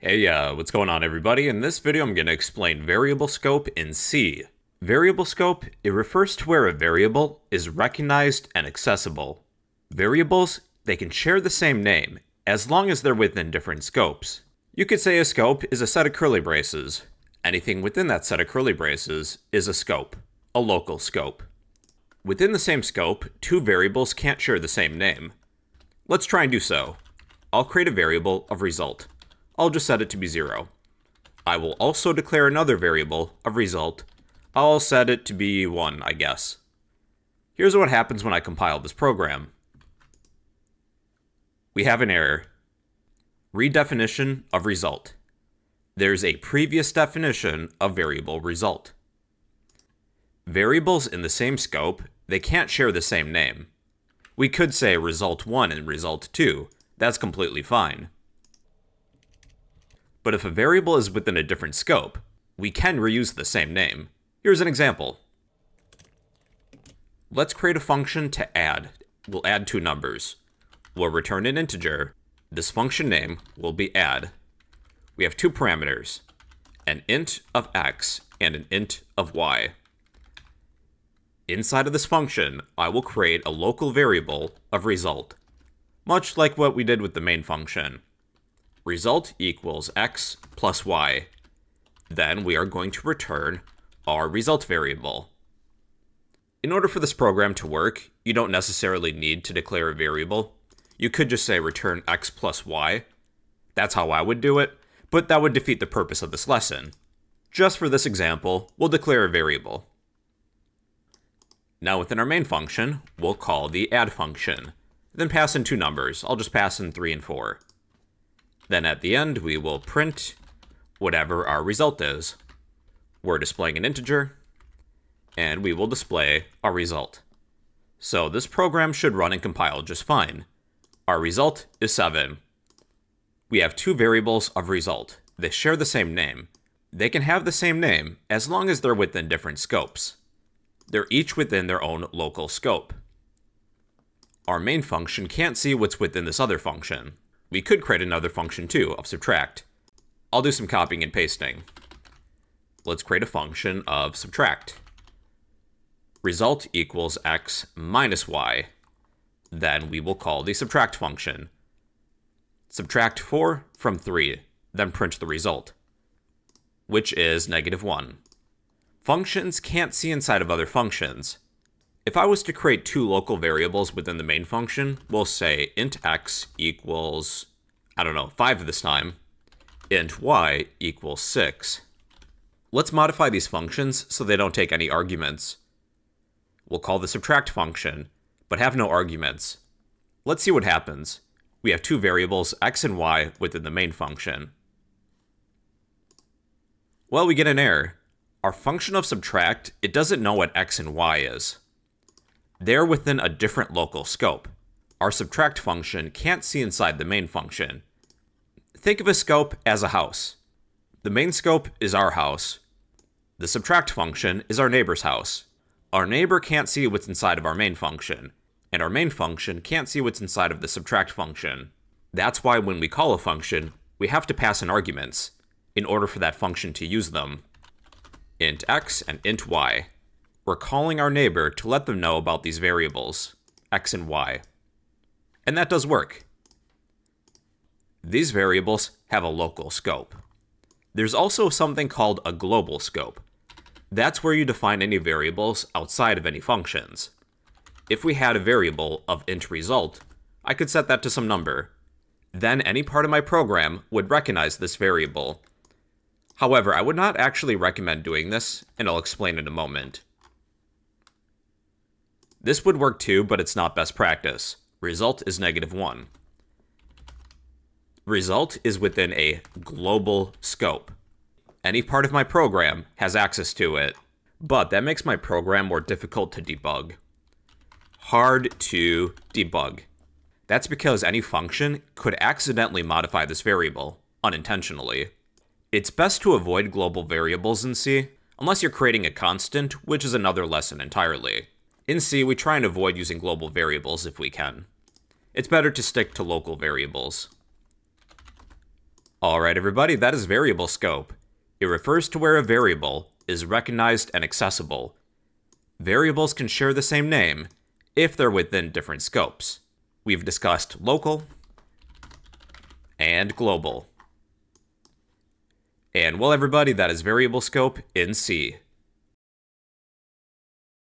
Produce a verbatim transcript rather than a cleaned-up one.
Hey, uh, what's going on, everybody? In this video, I'm going to explain variable scope in C. Variable scope, it refers to where a variable is recognized and accessible. Variables, they can share the same name, as long as they're within different scopes. You could say a scope is a set of curly braces. Anything within that set of curly braces is a scope, a local scope. Within the same scope, two variables can't share the same name. Let's try and do so. I'll create a variable of result. I'll just set it to be zero. I will also declare another variable of result. I'll set it to be one, I guess. Here's what happens when I compile this program. We have an error. Redefinition of result. There's a previous definition of variable result. Variables in the same scope, they can't share the same name. We could say result one and result two. That's completely fine. But if a variable is within a different scope, we can reuse the same name. Here's an example. Let's create a function to add. We'll add two numbers. We'll return an integer. This function name will be add. We have two parameters, an int of x and an int of y. Inside of this function, I will create a local variable of result, much like what we did with the main function. Result equals x plus y. Then we are going to return our result variable. In order for this program to work, you don't necessarily need to declare a variable. You could just say return x plus y. That's how I would do it, but that would defeat the purpose of this lesson. Just for this example, we'll declare a variable. Now within our main function, we'll call the add function, then pass in two numbers. I'll just pass in three and four. Then at the end, we will print whatever our result is. We're displaying an integer, and we will display our result. So this program should run and compile just fine. Our result is seven. We have two variables of result. They share the same name. They can have the same name as long as they're within different scopes. They're each within their own local scope. Our main function can't see what's within this other function. We could create another function too, of subtract. I'll do some copying and pasting. Let's create a function of subtract. Result equals x minus y. Then we will call the subtract function. Subtract four from three, then print the result, which is negative one. Functions can't see inside of other functions. If I was to create two local variables within the main function, we'll say int x equals, I don't know, five this time, int y equals six. Let's modify these functions so they don't take any arguments. We'll call the subtract function, but have no arguments. Let's see what happens. We have two variables, x and y, within the main function. Well, we get an error. Our function of subtract, it doesn't know what x and y is. They're within a different local scope. Our subtract function can't see inside the main function. Think of a scope as a house. The main scope is our house. The subtract function is our neighbor's house. Our neighbor can't see what's inside of our main function, and our main function can't see what's inside of the subtract function. That's why when we call a function, we have to pass in arguments in order for that function to use them. Int x and int y. We're calling our neighbor to let them know about these variables, x and y. And that does work. These variables have a local scope. There's also something called a global scope. That's where you define any variables outside of any functions. If we had a variable of int result, I could set that to some number. Then any part of my program would recognize this variable. However, I would not actually recommend doing this, and I'll explain in a moment. This would work too, but it's not best practice. Result is negative one. Result is within a global scope. Any part of my program has access to it, but that makes my program more difficult to debug. Hard to debug. That's because any function could accidentally modify this variable, unintentionally. It's best to avoid global variables in C, unless you're creating a constant, which is another lesson entirely. In C, we try and avoid using global variables if we can. It's better to stick to local variables. Alright everybody, that is variable scope. It refers to where a variable is recognized and accessible. Variables can share the same name if they're within different scopes. We've discussed local and global. And well everybody, that is variable scope in C.